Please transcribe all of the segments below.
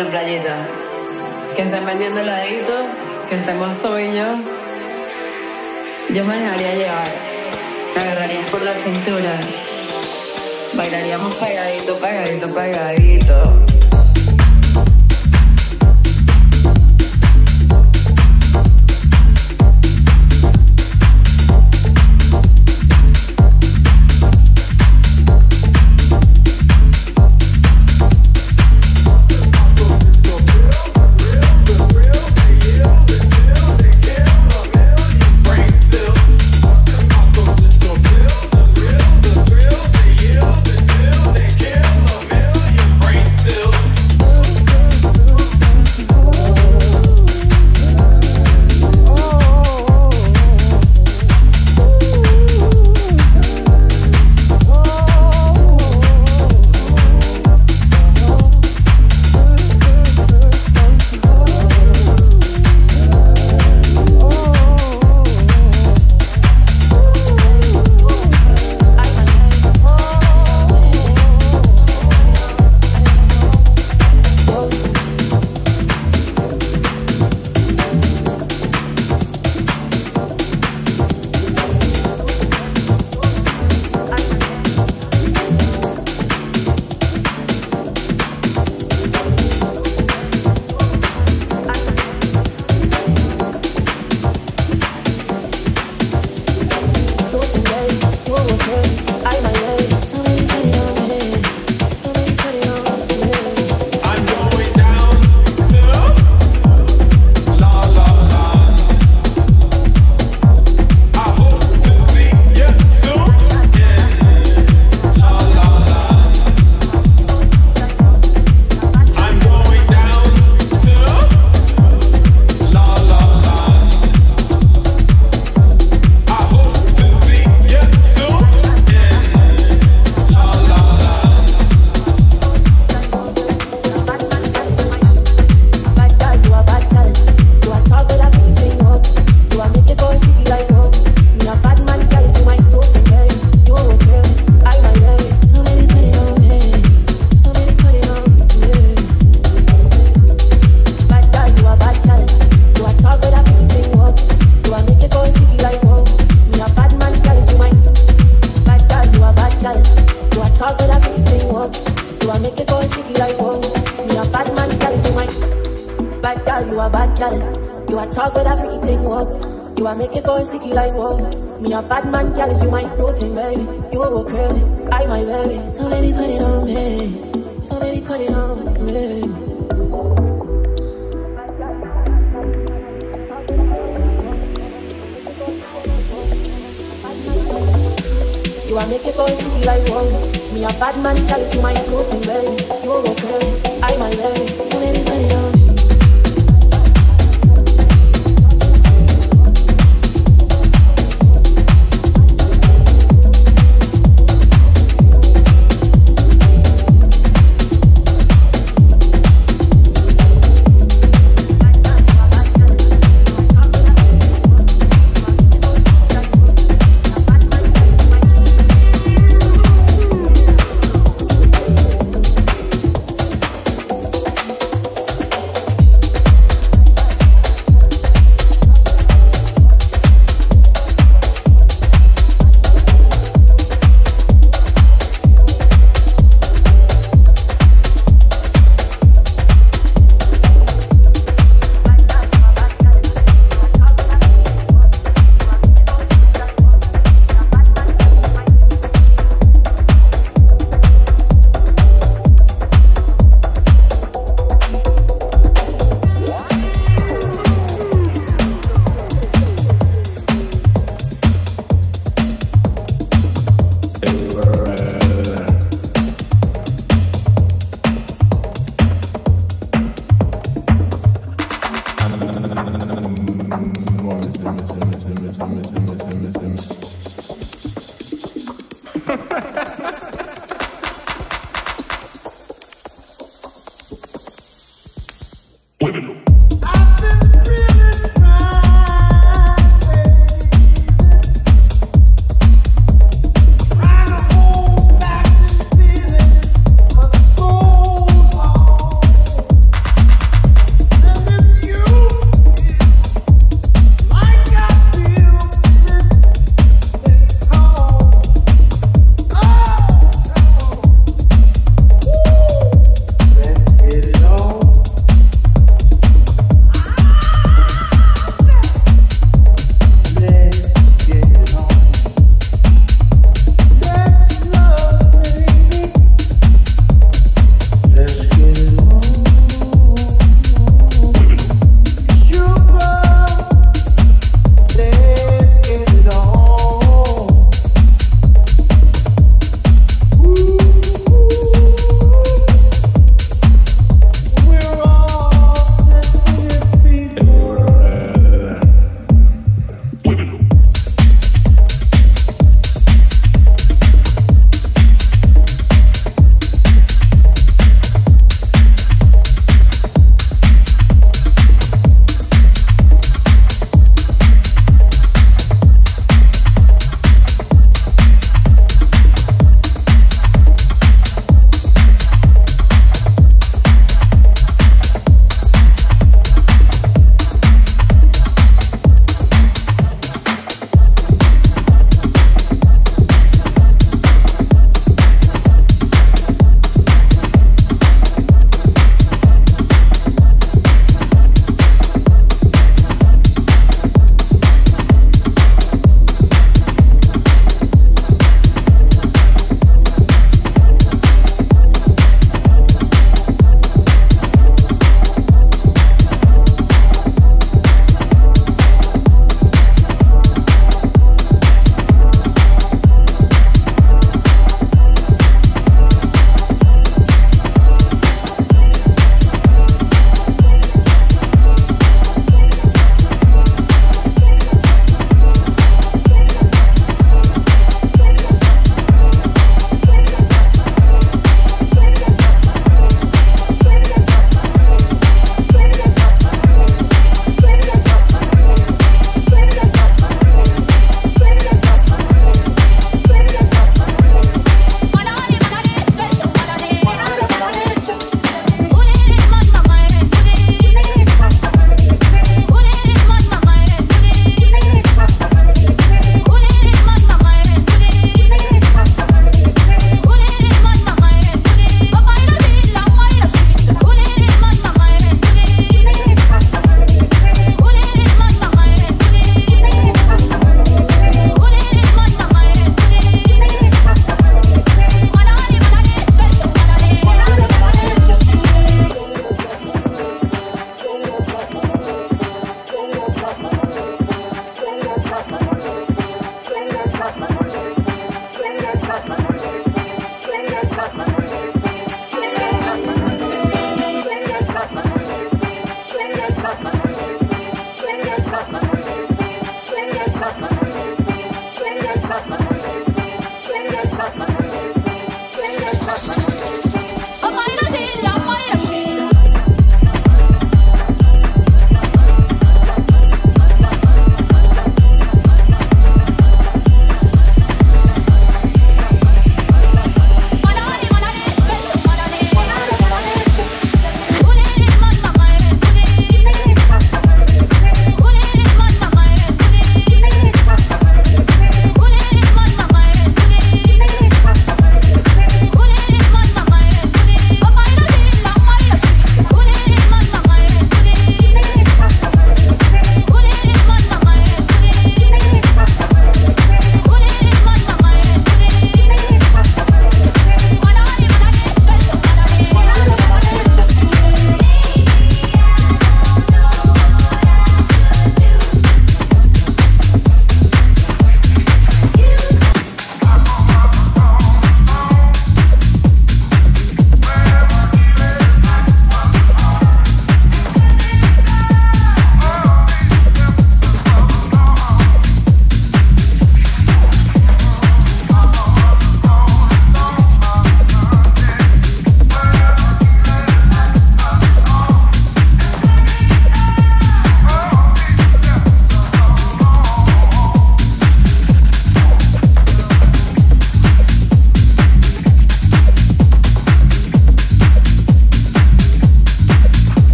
en la playita. Que estén vendiendo heladitos, que estemos tú y yo. Yo me dejaría llevar, me agarrarías por la cintura. Bailaríamos pegadito, pegadito, pegadito.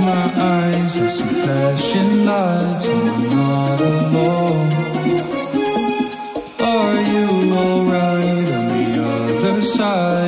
my eyes, I see flashing lights, and I'm not alone. Are you alright on the other side?